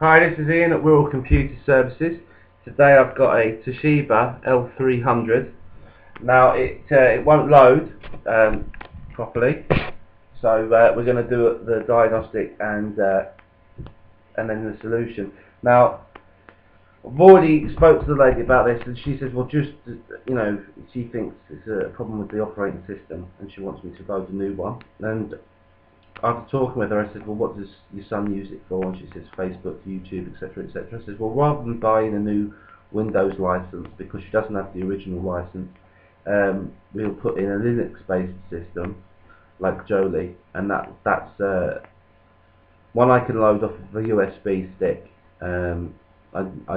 Hi, this is Ian at Wirral Computer Services. Today I've got a Toshiba L300. Now it won't load properly, so we're going to do the diagnostic and then the solution. Now I've already spoke to the lady about this, and she says, well, just, you know, she thinks it's a problem with the operating system and she wants me to load a new one. And after talking with her, I said, well, what does your son use it for? And she says, Facebook, YouTube, etc, etc. I says, well, rather than buying a new Windows license, because she doesn't have the original license, we'll put in a Linux-based system like Jolie, and that's one I can load off of a USB stick. I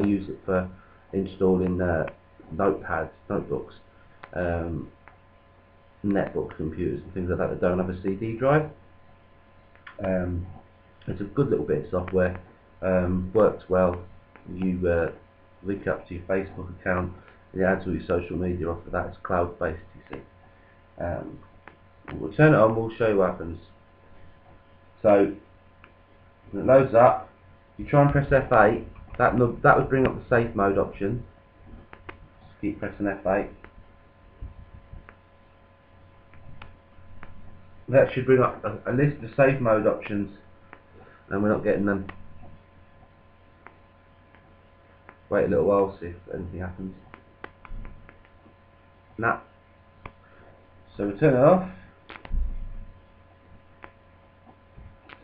use it for installing notepads, notebooks, netbook computers and things like that that don't have a CD drive. It's a good little bit of software, works well. You link up to your Facebook account, you add all your social media off of that. It's cloud based, you see. We'll turn it on, we'll show you what happens. So when it loads up, you try and press F8, that would bring up the safe mode option. Just keep pressing F8. That should bring up a list of safe mode options, and we're not getting them. Wait a little while, see if anything happens. Nah. So we turn it off.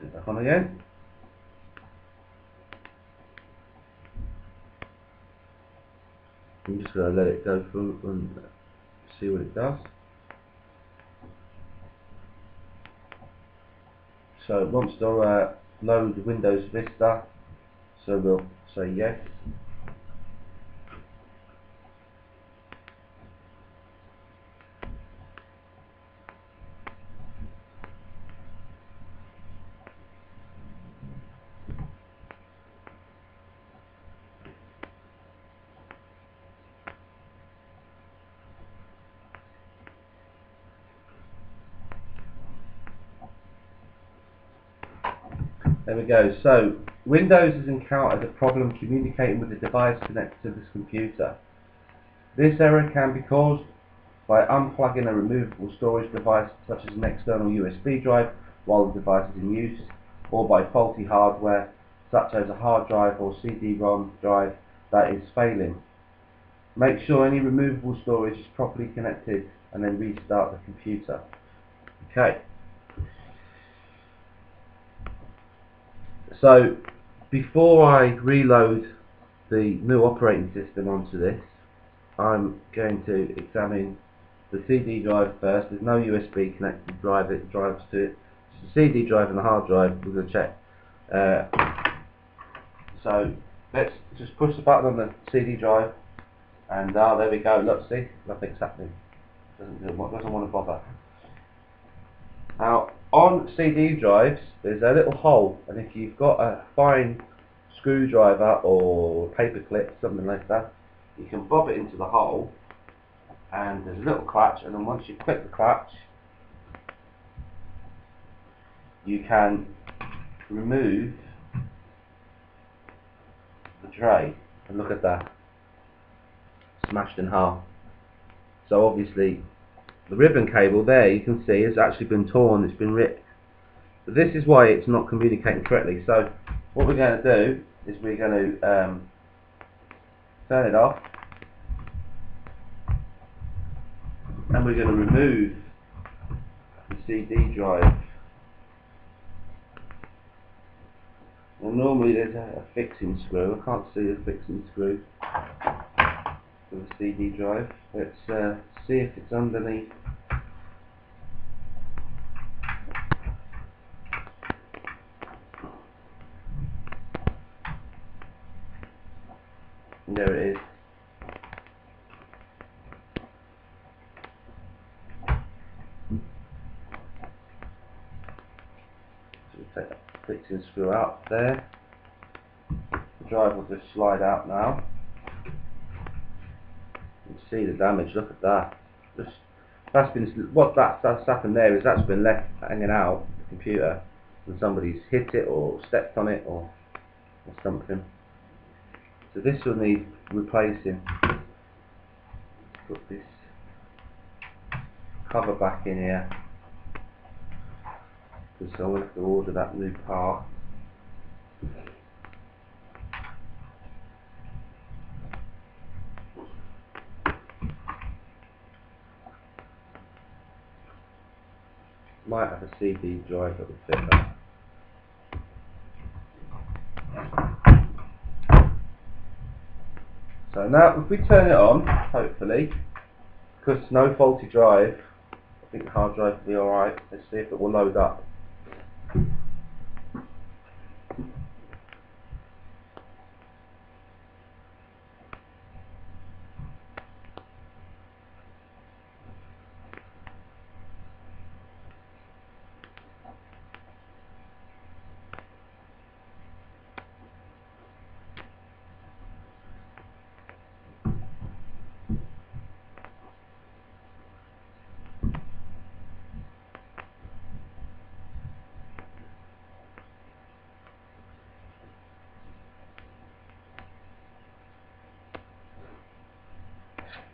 Turn it back on again. I'm just going to let it go through and see what it does. So it wants to load Windows Vista, so we'll say yes. There we go. So Windows has encountered a problem communicating with the device connected to this computer. This error can be caused by unplugging a removable storage device such as an external USB drive while the device is in use, or by faulty hardware such as a hard drive or CD-ROM drive that is failing. Make sure any removable storage is properly connected and then restart the computer. Okay. So before I reload the new operating system onto this, I'm going to examine the CD drive first. There's no USB connected drive, it drives to it. It's the CD drive and the hard drive we're going to check. So let's just push the button on the CD drive, and there we go. Look, see, nothing's happening. Doesn't want to bother. Now, on CD drives, there's a little hole, and if you've got a fine screwdriver or paper clip, something like that, you can bob it into the hole, and there's a little clutch, and then once you click the clutch, you can remove the tray, and look at that, smashed in half. So obviously the ribbon cable there, you can see, has actually been torn, it's been ripped. But this is why it's not communicating correctly. So what we're going to do is we're going to turn it off, and we're going to remove the CD drive. Well, normally there's a fixing screw. I can't see a fixing screw for the CD drive. Let's see if it's underneath. There it is. So we take that fixing screw out there. The drive will just slide out now. See the damage, look at that. That's happened there is that's been left hanging out the computer, and somebody's hit it or stepped on it or or something. So this will need replacing. Put this cover back in here, because I will have to order that new part. Might have a CD drive that would fit that. So now if we turn it on, hopefully, because no faulty drive, I think the hard drive will be alright. Let's see if it will load up.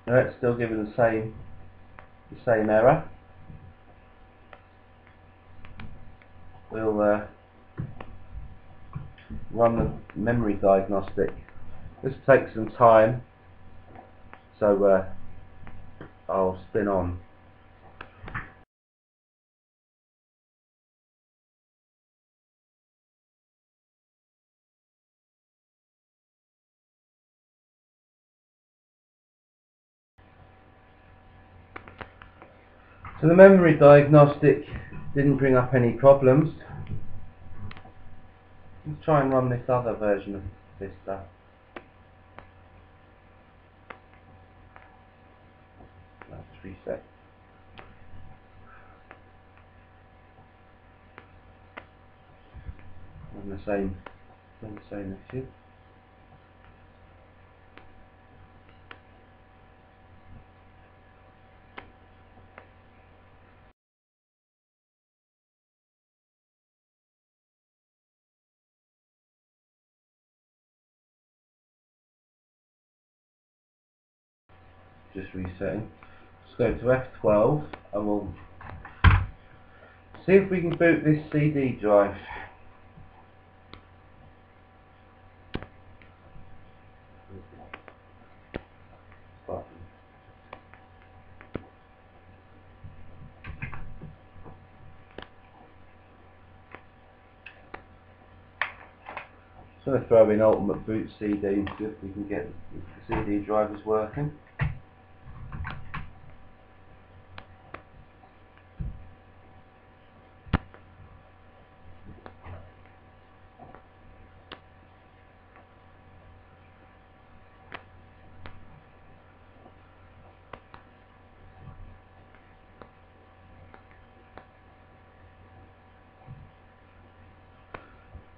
No, it's still giving the same error. We'll run the memory diagnostic. This takes some time, so I'll spin on. So the memory diagnostic didn't bring up any problems. Let's try and run this other version of Vista. Let's reset. On the same issue. Just resetting. Let's go to F12 and we'll see if we can boot this CD drive. So I'm going to throw in Ultimate Boot CD and see if we can get the CD drivers working.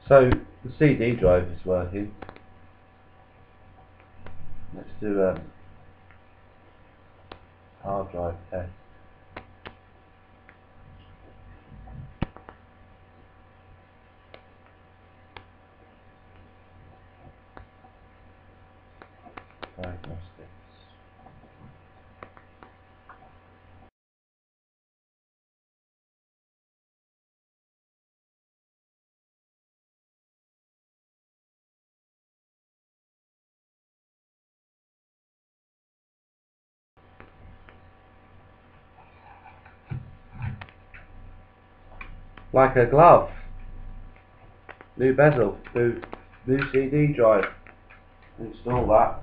So the CD drive is working. Let's do a hard drive test. Diagnostics. Like a glove. New bezel, new CD drive. Install that.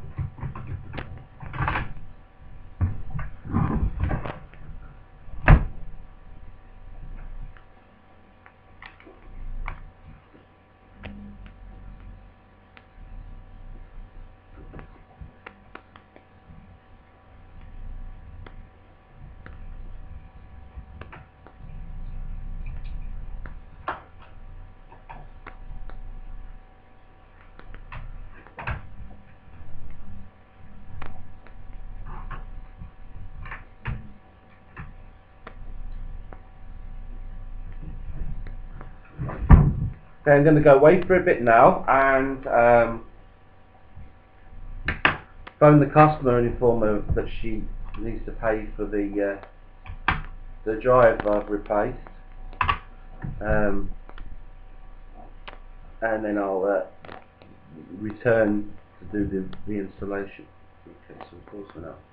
Then I'm going to go away for a bit now and phone the customer and inform her that she needs to pay for the drive I've replaced, and then I'll return to do the installation. Okay, so of course we're not.